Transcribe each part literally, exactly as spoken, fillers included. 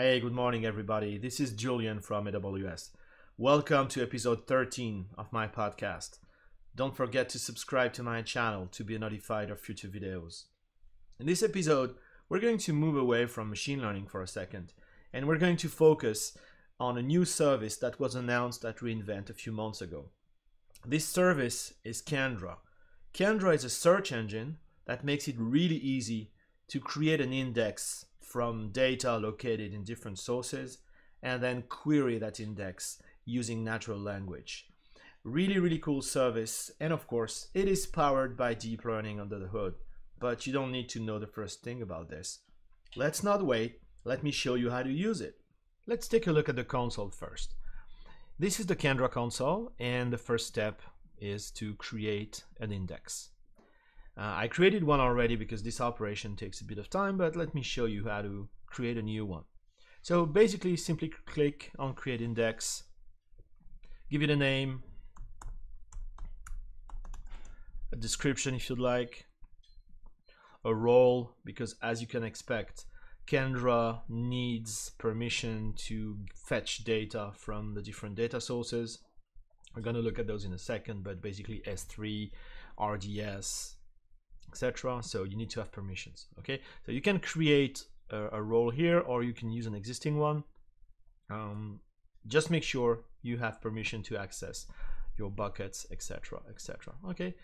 Hey, good morning everybody. This is Julian from A W S. Welcome to episode thirteen of my podcast. Don't forget to subscribe to my channel to be notified of future videos. In this episode, we're going to move away from machine learning for a second, and we're going to focus on a new service that was announced at reInvent a few months ago. This service is Kendra. Kendra is a search engine that makes it really easy to create an index from data located in different sources and then query that index using natural language. Really, really cool service. And of course, it is powered by deep learning under the hood, but you don't need to know the first thing about this. Let's not wait. Let me show you how to use it. Let's take a look at the console first. This is the Kendra console, and the first step is to create an index. Uh, I created one already because this operation takes a bit of time, but let me show you how to create a new one. So basically, simply click on Create Index, give it a name, a description if you'd like, a role, because as you can expect, Kendra needs permission to fetch data from the different data sources. We're going to look at those in a second, but basically S three, R D S, et cetera. So you need to have permissions. Okay, so you can create a, a role here, or you can use an existing one. Um, just make sure you have permission to access your buckets, et cetera, et cetera. Okay,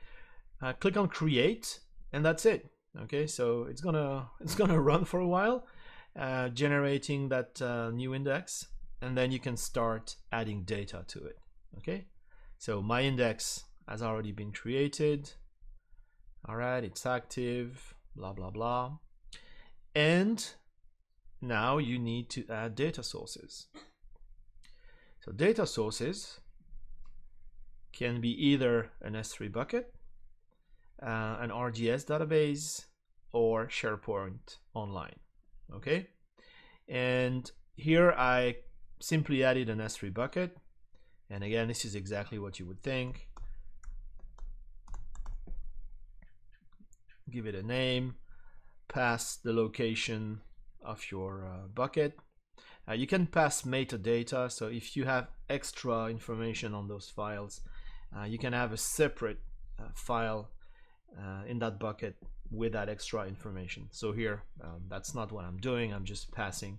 uh, click on Create, and that's it. Okay, so it's gonna it's gonna run for a while, uh, generating that uh, new index, and then you can start adding data to it. Okay, so my index has already been created. All right, it's active, blah, blah, blah. And now you need to add data sources. So data sources can be either an S three bucket, uh, an R D S database, or SharePoint online, okay? And here I simply added an S three bucket. And again, this is exactly what you would think. Give it a name, pass the location of your uh, bucket. Uh, you can pass metadata, so if you have extra information on those files, uh, you can have a separate uh, file uh, in that bucket with that extra information. So here, um, that's not what I'm doing. I'm just passing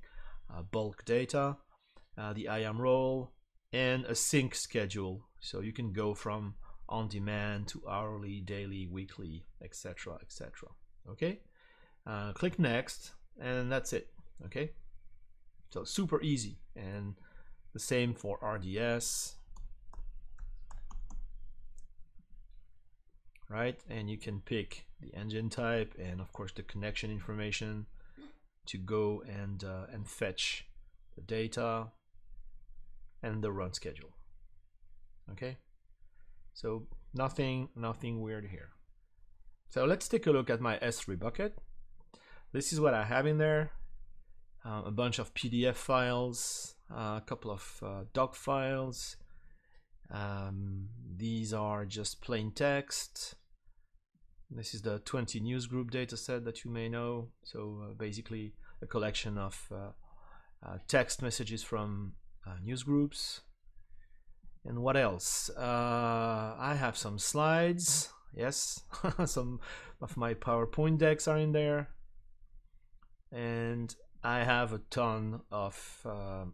uh, bulk data, uh, the I A M role, and a sync schedule, so you can go from on demand to hourly, daily, weekly, etc., etc. Okay, uh, click next, and that's it. Okay, so super easy, and the same for R D S, right? And you can pick the engine type and of course the connection information to go and uh, and fetch the data and the run schedule. Okay, so nothing, nothing weird here. So let's take a look at my S three bucket. This is what I have in there. Uh, a bunch of P D F files, uh, a couple of uh, doc files. Um, these are just plain text. This is the twenty newsgroup dataset that you may know. So uh, basically a collection of uh, uh, text messages from uh, newsgroups. And what else? Uh, I have some slides. Yes, some of my PowerPoint decks are in there. And I have a ton of uh,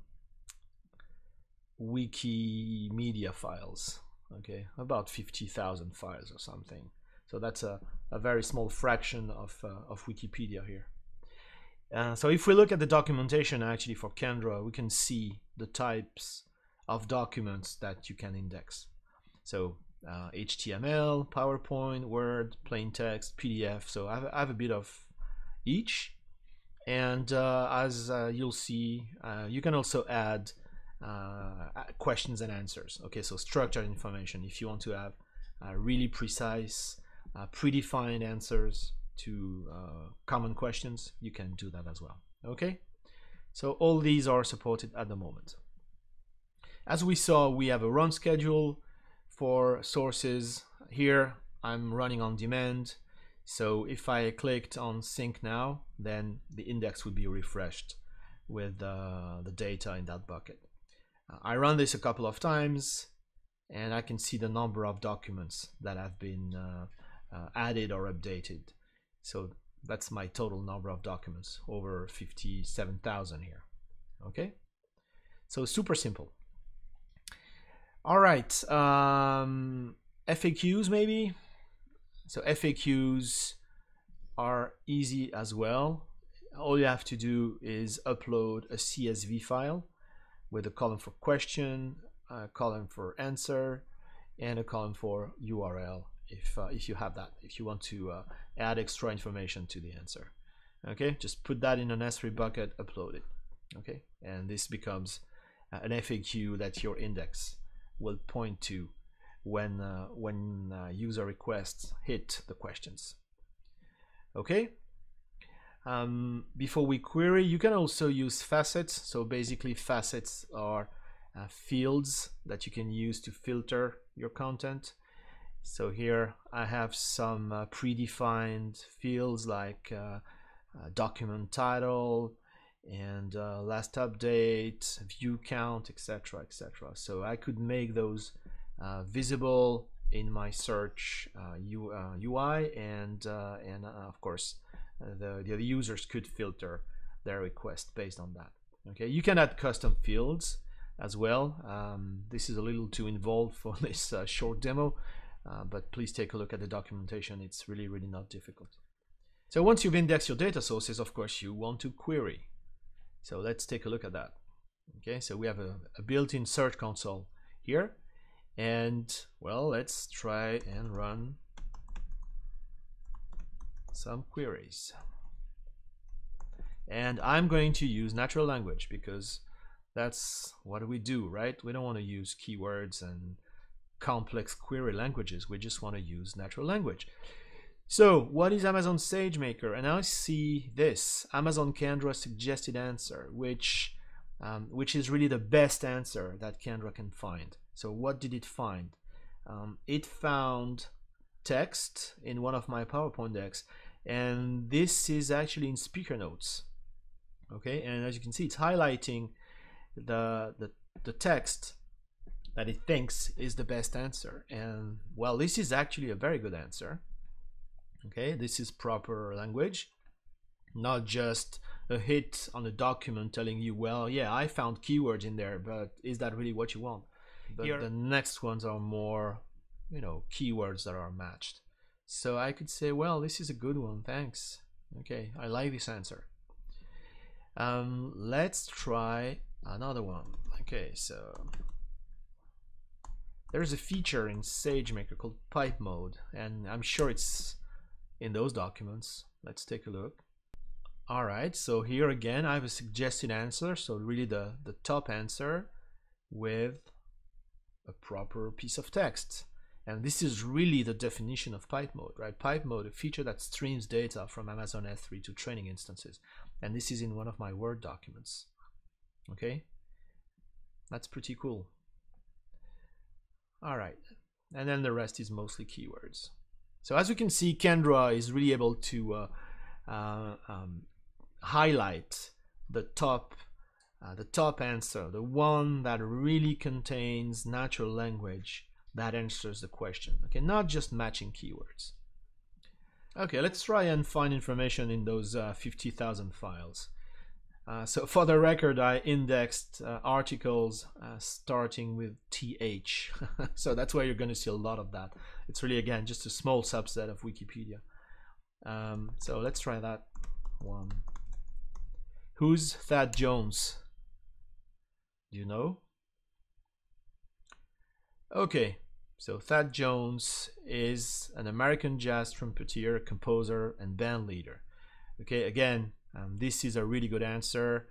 Wikimedia files. Okay, about fifty thousand files or something. So that's a, a very small fraction of, uh, of Wikipedia here. Uh, so if we look at the documentation actually for Kendra, we can see the types of documents that you can index. So uh, H T M L, PowerPoint, Word, plain text, P D F. So I have, I have a bit of each. And uh, as uh, you'll see, uh, you can also add uh, questions and answers. Okay, so structured information. If you want to have uh, really precise, uh, predefined answers to uh, common questions, you can do that as well. Okay, so all these are supported at the moment. As we saw, we have a run schedule for sources. Here I'm running on demand, so if I clicked on sync now, then the index would be refreshed with uh, the data in that bucket. Uh, I run this a couple of times and I can see the number of documents that have been uh, uh, added or updated. So that's my total number of documents, over fifty-seven thousand here. Okay, so super simple. All right, um, F A Qs maybe. So F A Qs are easy as well. All you have to do is upload a C S V file with a column for question, a column for answer, and a column for U R L if, uh, if you have that, if you want to uh, add extra information to the answer. Okay, just put that in an S three bucket, upload it. Okay, and this becomes an F A Q that your index will point to when, uh, when uh, user requests hit the questions. Okay. Um, before we query, you can also use facets. So basically facets are uh, fields that you can use to filter your content. So here I have some uh, predefined fields like uh, uh, document title and uh, last update, view count, et cetera, et cetera. So I could make those uh, visible in my search uh, U, uh, U I, and uh, and uh, of course The, the users could filter their request based on that. Okay, you can add custom fields as well. Um, this is a little too involved for this uh, short demo, uh, but please take a look at the documentation. It's really, really not difficult. So once you've indexed your data sources, of course, you want to query. So let's take a look at that. Okay, so we have a, a built-in search console here. And well, let's try and run some queries, and I'm going to use natural language because that's what we do, right? We don't want to use keywords and complex query languages. We just want to use natural language. So what is Amazon SageMaker? And I see this Amazon Kendra suggested answer, which um, which is really the best answer that Kendra can find. So what did it find? Um, it found text in one of my PowerPoint decks, and this is actually in speaker notes. Okay, and as you can see, it's highlighting the the, the text that it thinks is the best answer. And well, this is actually a very good answer. Okay, this is proper language, not just a hit on a document telling you, well, yeah, I found keywords in there, but is that really what you want? But Here. The next ones are more, you know, keywords that are matched. So I could say, well, this is a good one, thanks. Okay, I like this answer. Um, let's try another one. Okay, so there's a feature in SageMaker called Pipe Mode, and I'm sure it's in those documents. Let's take a look. All right, so here again, I have a suggested answer. So really the, the top answer with a proper piece of text. And this is really the definition of pipe mode, right? Pipe mode, a feature that streams data from Amazon S three to training instances. And this is in one of my Word documents. Okay, that's pretty cool. All right, and then the rest is mostly keywords. So as you can see, Kendra is really able to uh, uh, um, highlight the top uh, the top answer, the one that really contains natural language that answers the question. Okay, not just matching keywords. Okay, let's try and find information in those uh, fifty thousand files. Uh, so for the record, I indexed uh, articles uh, starting with T H. So that's where you're going to see a lot of that. It's really, again, just a small subset of Wikipedia. Um, so let's try that one. Who's Thad Jones? Do you know? Okay, so Thad Jones is an American jazz trumpeter, composer, and band leader. Okay, again, um, this is a really good answer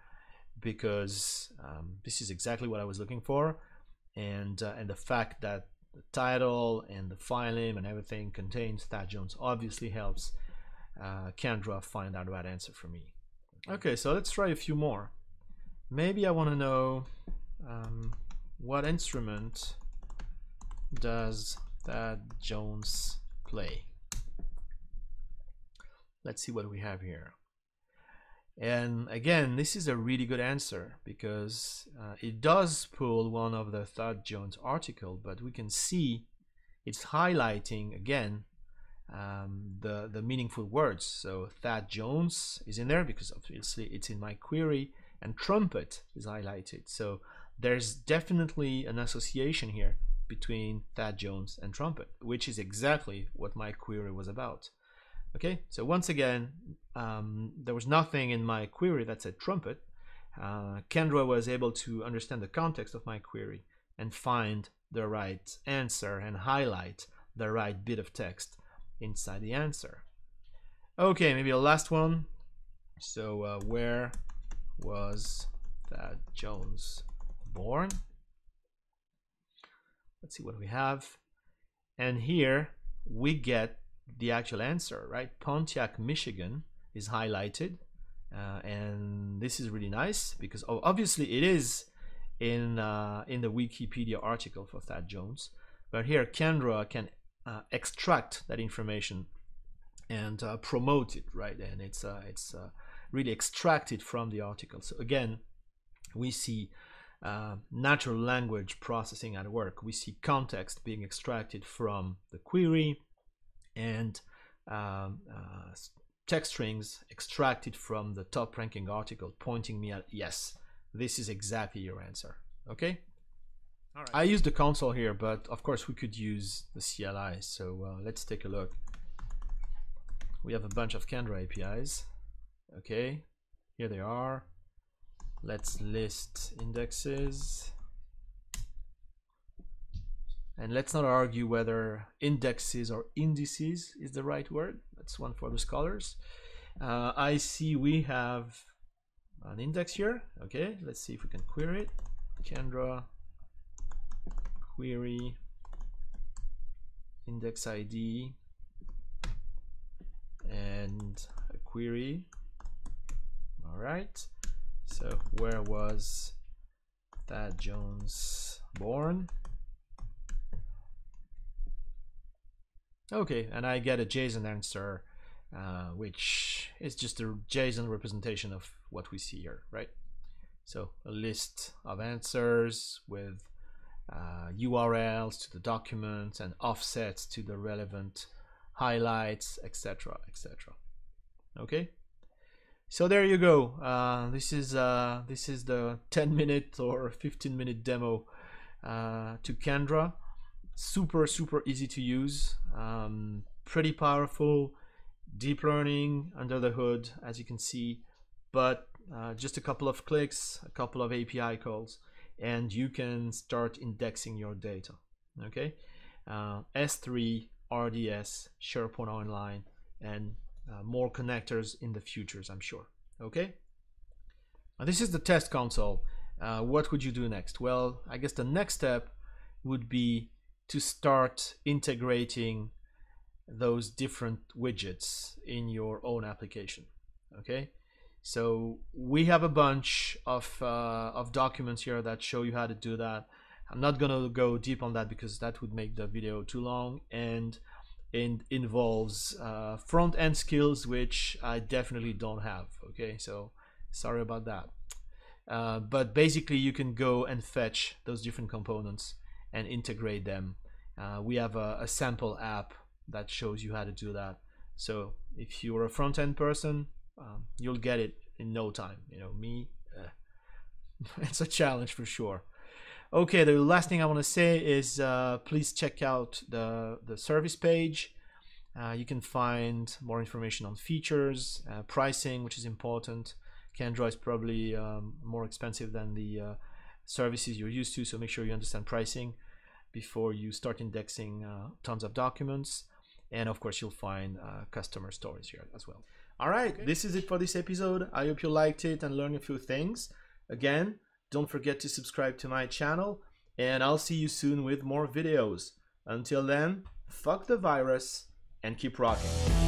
because um, this is exactly what I was looking for, and uh, and the fact that the title and the file name and everything contains Thad Jones obviously helps uh, Kendra find that right answer for me. Okay, okay, so let's try a few more. Maybe I want to know um, what instrument does Thad Jones play? Let's see what we have here. And again, this is a really good answer because uh, it does pull one of the Thad Jones article, but we can see it's highlighting again um, the, the meaningful words. So Thad Jones is in there because obviously it's in my query, and trumpet is highlighted. So there's definitely an association here between Thad Jones and trumpet, which is exactly what my query was about. Okay, so once again, um, there was nothing in my query that said trumpet. Uh, Kendra was able to understand the context of my query and find the right answer and highlight the right bit of text inside the answer. Okay, maybe a last one. So uh, where was Thad Jones born? Let's see what we have. And here we get the actual answer, right? Pontiac, Michigan is highlighted, uh, and this is really nice because obviously it is in uh, in the Wikipedia article for Thad Jones, but here Kendra can uh, extract that information and uh, promote it, right? And it's uh, it's uh, really extracted from the article. So again, we see uh, natural language processing at work. We see context being extracted from the query, and um, uh, text strings extracted from the top ranking article, pointing me at, yes, this is exactly your answer. Okay, all right. I used the console here, but of course we could use the C L I. So uh, let's take a look. We have a bunch of Kendra A P Is. Okay, here they are. Let's list indexes. And let's not argue whether indexes or indices is the right word. That's one for the scholars. Uh, I see we have an index here. Okay, let's see if we can query it. Kendra query index I D and a query. All right. So where was Thad Jones born? Okay, and I get a JSON answer, uh, which is just a JSON representation of what we see here, right? So a list of answers with uh, U R Ls to the documents and offsets to the relevant highlights, et cetera, et cetera. Okay, so there you go. Uh, this is uh, this is the ten minute or fifteen minute demo uh, to Kendra. Super, super easy to use, um, pretty powerful, deep learning under the hood, as you can see, but uh, just a couple of clicks, a couple of A P I calls, and you can start indexing your data, okay? Uh, S three, R D S, SharePoint Online, and uh, more connectors in the futures, I'm sure, okay? Now, this is the test console. Uh, what would you do next? Well, I guess the next step would be to start integrating those different widgets in your own application. Okay, so we have a bunch of, uh, of documents here that show you how to do that. I'm not gonna go deep on that because that would make the video too long, and it involves uh, front-end skills, which I definitely don't have. Okay, so sorry about that. Uh, but basically you can go and fetch those different components and integrate them. Uh, we have a, a sample app that shows you how to do that. So if you're a front-end person, um, you'll get it in no time. You know, me, uh, it's a challenge for sure. Okay, the last thing I wanna say is uh, please check out the, the service page. Uh, you can find more information on features, uh, pricing, which is important. Kendra is probably um, more expensive than the uh, services you're used to, so make sure you understand pricing before you start indexing uh, tons of documents. And of course you'll find uh, customer stories here as well. All right, okay. This is it for this episode. I hope you liked it and learned a few things. Again, don't forget to subscribe to my channel, and I'll see you soon with more videos. Until then, fuck the virus and keep rocking.